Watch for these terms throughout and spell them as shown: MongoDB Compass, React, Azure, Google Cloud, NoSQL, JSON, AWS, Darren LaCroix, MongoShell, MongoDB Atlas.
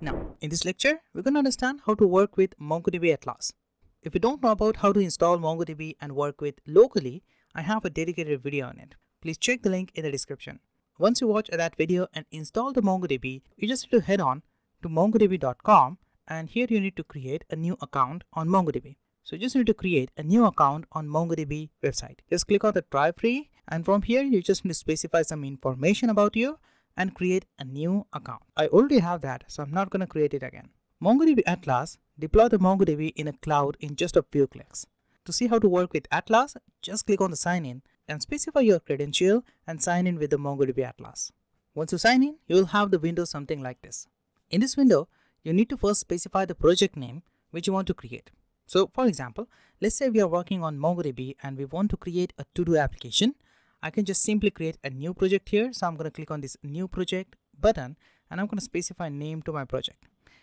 Now, in this lecture, we're going to understand how to work with MongoDB Atlas. If you don't know about how to install MongoDB and work with locally, I have a dedicated video on it. Please check the link in the description. Once you watch that video and install the MongoDB, you just need to head on to mongodb.com, and here you need to create a new account on MongoDB. So you just need to create a new account on MongoDB website. Just click on the try free, and from here you just need to specify some information about you and create a new account. I already have that, so I'm not going to create it again. MongoDB Atlas, deploy the MongoDB in a cloud in just a few clicks. To see how to work with Atlas, just click on the sign in and specify your credential and sign in with the MongoDB Atlas. Once you sign in, you will have the window something like this. In this window, you need to first specify the project name which you want to create. So for example, let's say we are working on MongoDB and we want to create a to-do application. I can just simply create a new project here. So I'm going to click on this new project button and I'm going to specify name to my project.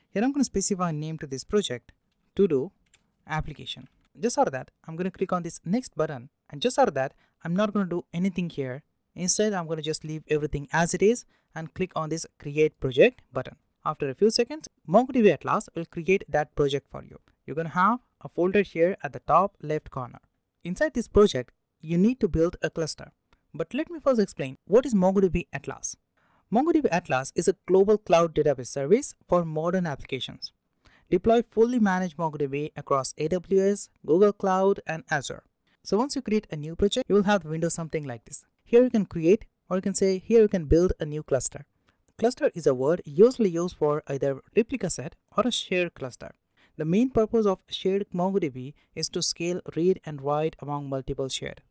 Here I'm going to specify name to this project, to-do application. Just out of that, I'm going to click on this next button, and just out of that, I'm not going to do anything here. Instead, I'm going to just leave everything as it is and click on this create project button. After a few seconds, MongoDB Atlas will create that project for you. You're going to have a folder here at the top left corner. Inside this project, you need to build a cluster. But let me first explain what is MongoDB Atlas. MongoDB Atlas is a global cloud database service for modern applications. Deploy fully managed MongoDB across AWS, Google Cloud, and Azure. So once you create a new project, you will have the window something like this. Here you can create, or you can say here you can build a new cluster. Cluster is a word usually used for either replica set or a shared cluster. The main purpose of shared MongoDB is to scale, read, and write among multiple shared.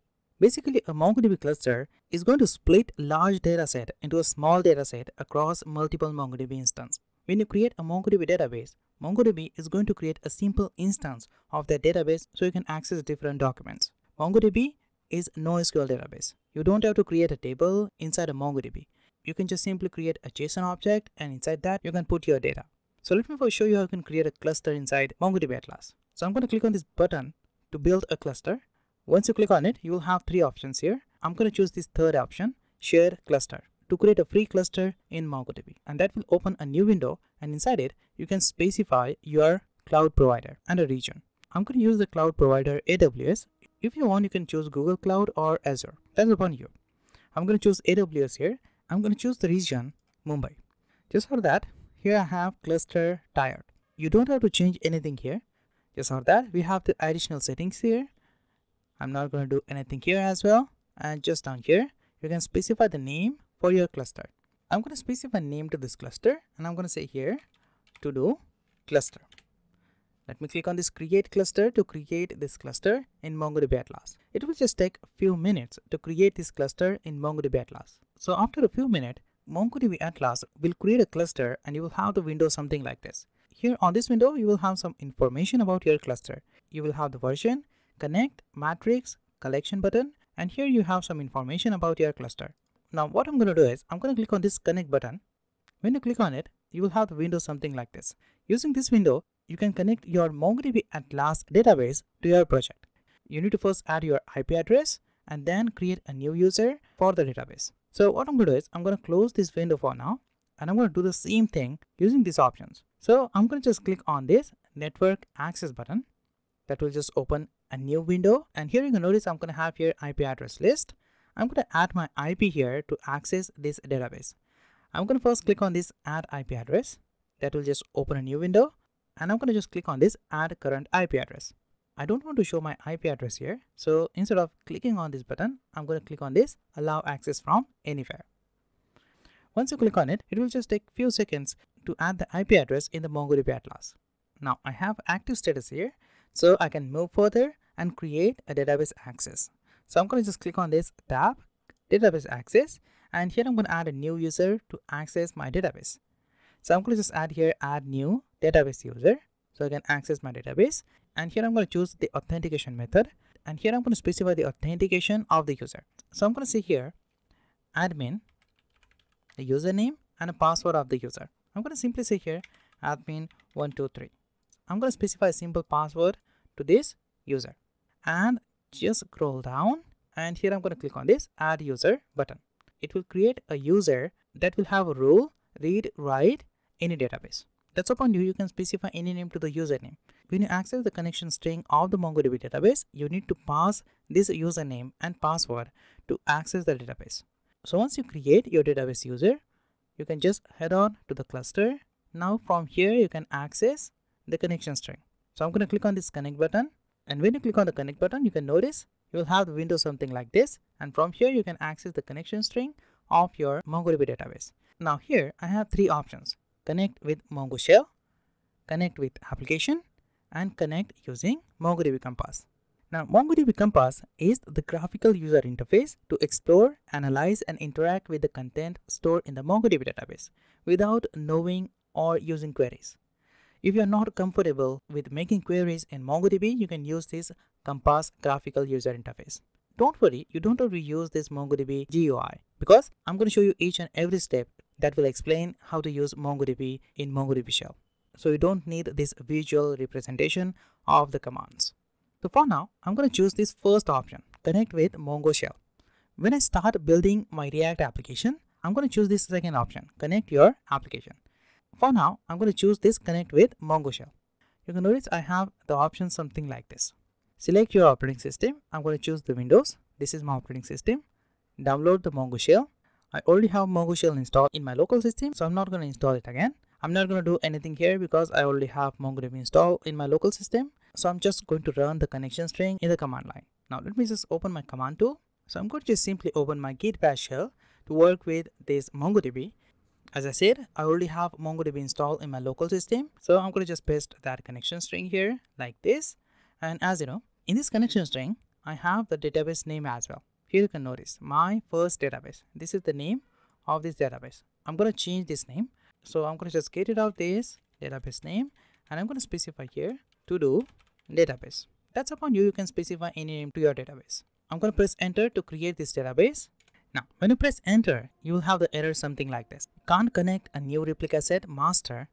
Basically, a MongoDB cluster is going to split large dataset into a small dataset across multiple MongoDB instances. When you create a MongoDB database, MongoDB is going to create a simple instance of that database so you can access different documents. MongoDB is a NoSQL database. You don't have to create a table inside a MongoDB. You can just simply create a JSON object, and inside that you can put your data. So let me first show you how you can create a cluster inside MongoDB Atlas. So I'm going to click on this button to build a cluster. Once you click on it, you will have three options here. I'm going to choose this third option, Share Cluster, to create a free cluster in MongoDB. And that will open a new window, and inside it, you can specify your cloud provider and a region. I'm going to use the cloud provider AWS. If you want, you can choose Google Cloud or Azure. That's upon you. I'm going to choose AWS here. I'm going to choose the region, Mumbai. Just for that, here I have cluster tier. You don't have to change anything here. Just for that, we have the additional settings here. I'm not going to do anything here as well, and just down here you can specify the name for your cluster. I'm going to specify name to this cluster, and I'm going to say here to do cluster. Let me click on this create cluster to create this cluster in MongoDB Atlas. It will just take a few minutes to create this cluster in MongoDB Atlas. So after a few minutes, MongoDB Atlas will create a cluster, and you will have the window something like this. Here on this window you will have some information about your cluster. You will have the version, connect, matrix, collection button, and here you have some information about your cluster. Now what I'm going to do is I'm going to click on this connect button. When you click on it, you will have the window something like this. Using this window, you can connect your MongoDB Atlas database to your project. You need to first add your IP address and then create a new user for the database. So what I'm going to do is I'm going to close this window for now, and I'm going to do the same thing using these options. So I'm going to just click on this network access button. That will just open a new window, and here you can notice I'm going to have here IP address list. I'm going to add my IP here to access this database. I'm going to first click on this add IP address. That will just open a new window, and I'm going to just click on this add current IP address. I don't want to show my IP address here, so instead of clicking on this button, I'm going to click on this allow access from anywhere. Once you click on it, it will just take few seconds to add the IP address in the MongoDB Atlas. Now I have active status here, so I can move further and create a database access. So I'm going to just click on this tab, database access, and here I'm going to add a new user to access my database. So I'm going to just add here add new database user, so I can access my database. And here I'm going to choose the authentication method, and here I'm going to specify the authentication of the user. So I'm going to say here admin, the username and a password of the user. I'm going to simply say here admin123. I'm going to specify a simple password to this user, and just scroll down, and here I'm going to click on this add user button. It will create a user that will have a role read write any database. That's upon you, you can specify any name to the username. When you access the connection string of the MongoDB database, you need to pass this username and password to access the database. So once you create your database user, you can just head on to the cluster. Now from here, you can access the connection string. So I'm going to click on this connect button. And when you click on the connect button, you can notice you will have the window something like this. And from here, you can access the connection string of your MongoDB database. Now here, I have three options. Connect with MongoShell, connect with application, and connect using MongoDB Compass. Now, MongoDB Compass is the graphical user interface to explore, analyze, and interact with the content stored in the MongoDB database without knowing or using queries. If you are not comfortable with making queries in MongoDB, you can use this Compass graphical user interface. Don't worry, you don't have to use this MongoDB GUI because I'm going to show you each and every step that will explain how to use MongoDB in MongoDB Shell. So you don't need this visual representation of the commands. So for now, I'm going to choose this first option, connect with MongoShell. When I start building my React application, I'm going to choose this second option, connect your application. For now, I'm going to choose this connect with MongoShell. You can notice I have the option something like this. Select your operating system. I'm going to choose the Windows. This is my operating system. Download the MongoShell. I already have MongoShell installed in my local system, so I'm not going to install it again. I'm not going to do anything here because I already have MongoDB installed in my local system. So I'm just going to run the connection string in the command line. Now let me just open my command tool. So I'm going to just simply open my git bash shell to work with this MongoDB. As I said, I already have MongoDB installed in my local system. So I'm going to just paste that connection string here like this. And as you know, in this connection string, I have the database name as well. Here you can notice my first database. This is the name of this database. I'm going to change this name. So I'm going to just get it out this database name and I'm going to specify here to do database. That's upon you, you can specify any name to your database. I'm going to press enter to create this database. Now, when you press enter, you will have the error something like this. You can't connect a new replica set master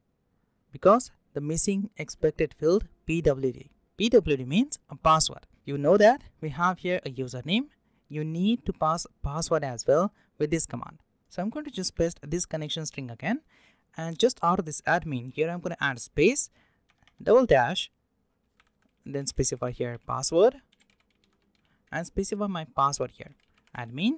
because the missing expected field PWD. PWD means a password. You know that we have here a username. You need to pass password as well with this command. So I'm going to just paste this connection string again. And just out of this admin here, I'm going to add space, double dash, then specify here password and specify my password here. Admin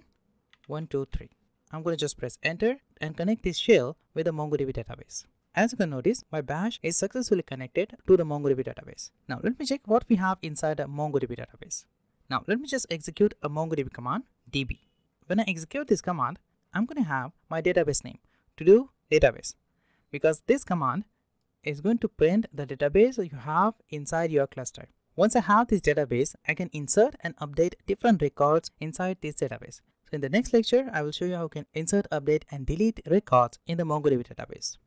123. I'm going to just press enter and connect this shell with the MongoDB database. As you can notice, my bash is successfully connected to the MongoDB database. Now let me check what we have inside the MongoDB database. Now let me just execute a MongoDB command, db. When I execute this command, I'm going to have my database name, to do database, because this command is going to print the database you have inside your cluster. Once I have this database, I can insert and update different records inside this database. So in the next lecture, I will show you how you can insert, update, and delete records in the MongoDB database.